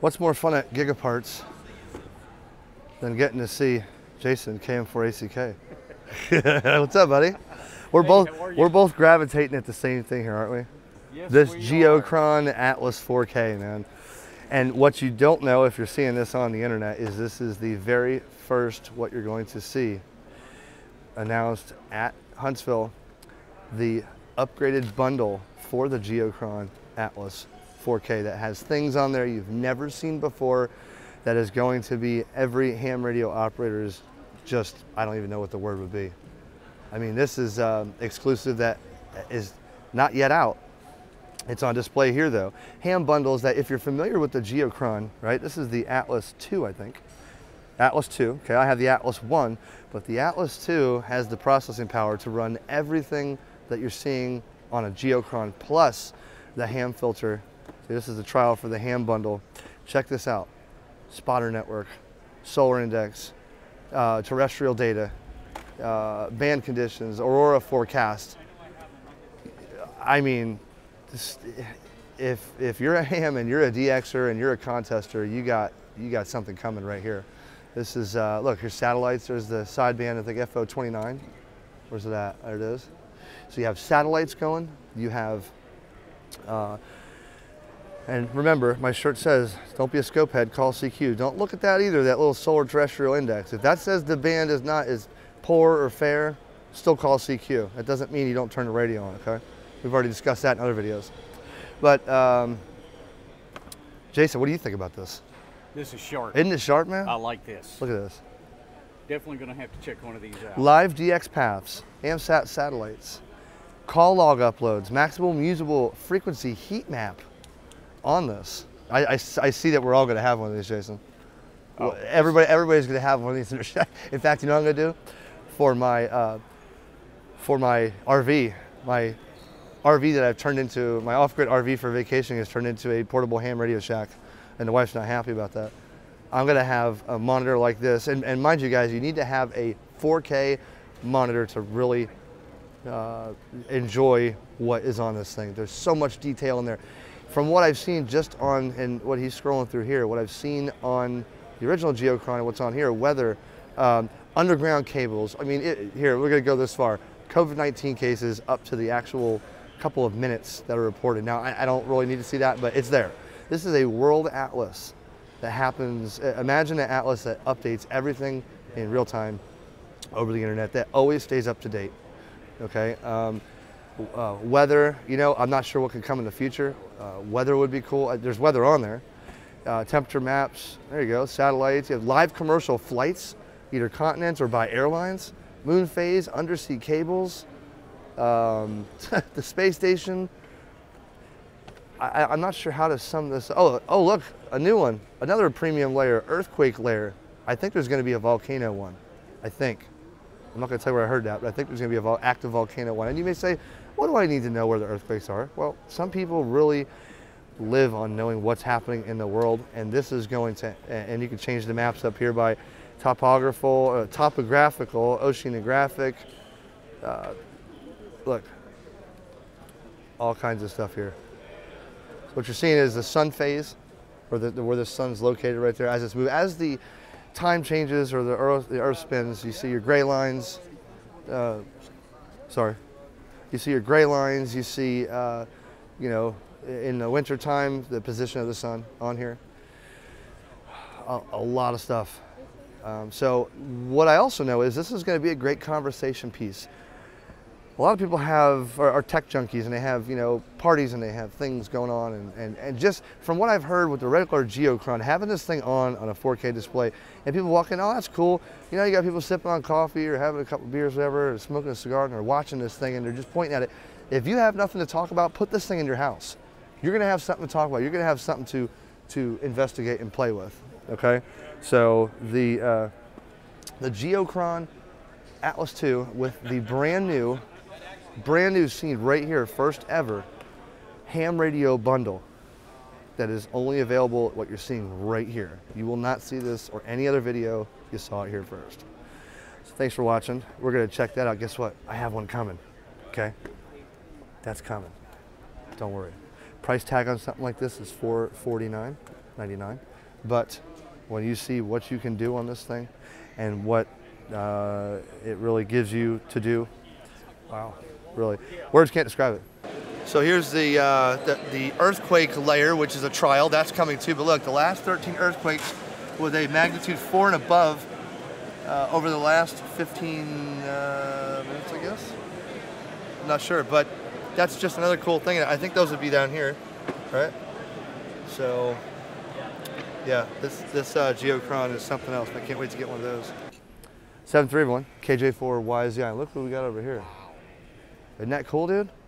What's more fun at GigaParts than getting to see Jason, KM4ACK? What's up, buddy? We're both gravitating at the same thing here, aren't we? Yes, this Geochron Atlas 4K, man. And what you don't know if you're seeing this on the internet is this is the very first what you're going to see announced at Huntsville, the upgraded bundle for the Geochron Atlas 4K that has things on there you've never seen before, that is going to be every ham radio operator's, just, I don't even know what the word would be. I mean, this is exclusive that is not yet out. It's on display here though. Ham bundles that, if you're familiar with the Geochron, right? This is the Atlas 2, I think. Atlas 2, okay, I have the Atlas 1, but the Atlas 2 has the processing power to run everything that you're seeing on a Geochron, plus the ham filter. This is the trial for the ham bundle. Check this out. Spotter network, solar index, terrestrial data, band conditions, aurora forecast. I mean, if you're a ham and you're a DXer and you're a contester, you got something coming right here. This is, look, your satellites. There's the sideband, I think FO29. Where's it at? There it is. So you have satellites going. You have, and remember, my shirt says, don't be a scope head, call CQ. Don't look at that either, that little solar terrestrial index. If that says the band is not as poor or fair, still call CQ. That doesn't mean you don't turn the radio on, okay? We've already discussed that in other videos. But, Jason, what do you think about this? This is sharp. Isn't it sharp, man? I like this. Look at this. Definitely gonna have to check one of these out. Live DX paths, AMSAT satellites, call log uploads, maximum usable frequency heat map on this. I see that we're all going to have one of these, Jason. Oh. Everybody's going to have one of these in their shack. In fact, you know what I'm going to do? For my RV, my RV that I've turned into, my off-grid RV for vacation has turned into a portable ham radio shack, and the wife's not happy about that. I'm going to have a monitor like this, and mind you guys, you need to have a 4K monitor to really enjoy what is on this thing. There's so much detail in there. From what I've seen just on, and what he's scrolling through here, what I've seen on the original Geochron and what's on here, weather, underground cables. I mean, here, we're gonna go this far. COVID-19 cases up to the actual couple of minutes that are reported. Now, I don't really need to see that, but it's there. This is a world atlas that happens, imagine an atlas that updates everything in real time over the internet that always stays up to date, okay? Weather, you know, I'm not sure what could come in the future. Weather would be cool. There's weather on there. Temperature maps, there you go. Satellites, you have live commercial flights, either continents or by airlines. Moon phase, undersea cables, the space station. I'm not sure how to sum this. Oh, look, a new one. Another premium layer, earthquake layer. I think there's going to be a volcano one, I think. I'm not going to tell you where I heard that, but I think there's going to be an active volcano one. And you may say, what do I need to know where the earthquakes are? Well, some people really live on knowing what's happening in the world, and this is going to, and you can change the maps up here by topographical, oceanographic, look, all kinds of stuff here. So what you're seeing is the sun phase, or where the sun's located right there as it's moving. As the time changes or the earth spins, you see your gray lines, you see, you know, in the winter time, the position of the sun on here, a lot of stuff. So what I also know is this is going to be a great conversation piece. A lot of people are tech junkies, and they have, you know, parties and they have things going on, and just from what I've heard with the regular Geochron, having this thing on a 4K display and people walking, oh, that's cool. You know, you got people sipping on coffee or having a couple beers, whatever, or smoking a cigar, and they're watching this thing and they're just pointing at it. If you have nothing to talk about, put this thing in your house. You're going to have something to talk about. You're going to have something to investigate and play with. Okay. So the Geochron Atlas 2 with the brand new scene right here, first ever ham radio bundle that is only available at what you're seeing right here. You will not see this or any other video. You saw it here first. So thanks for watching. We're going to check that out. Guess what? I have one coming. Okay. That's coming. Don't worry. Price tag on something like this is $449.99. But when you see what you can do on this thing and what it really gives you to do, wow, really, words can't describe it. So here's the earthquake layer, which is a trial. That's coming too, but look, the last 13 earthquakes with a magnitude 4 and above over the last 15 minutes, I guess. I'm not sure, but that's just another cool thing. I think those would be down here, right? So, yeah, this Geochron is something else. I can't wait to get one of those. 731, KJ4YZI. Look what we got over here. Isn't that cool, dude?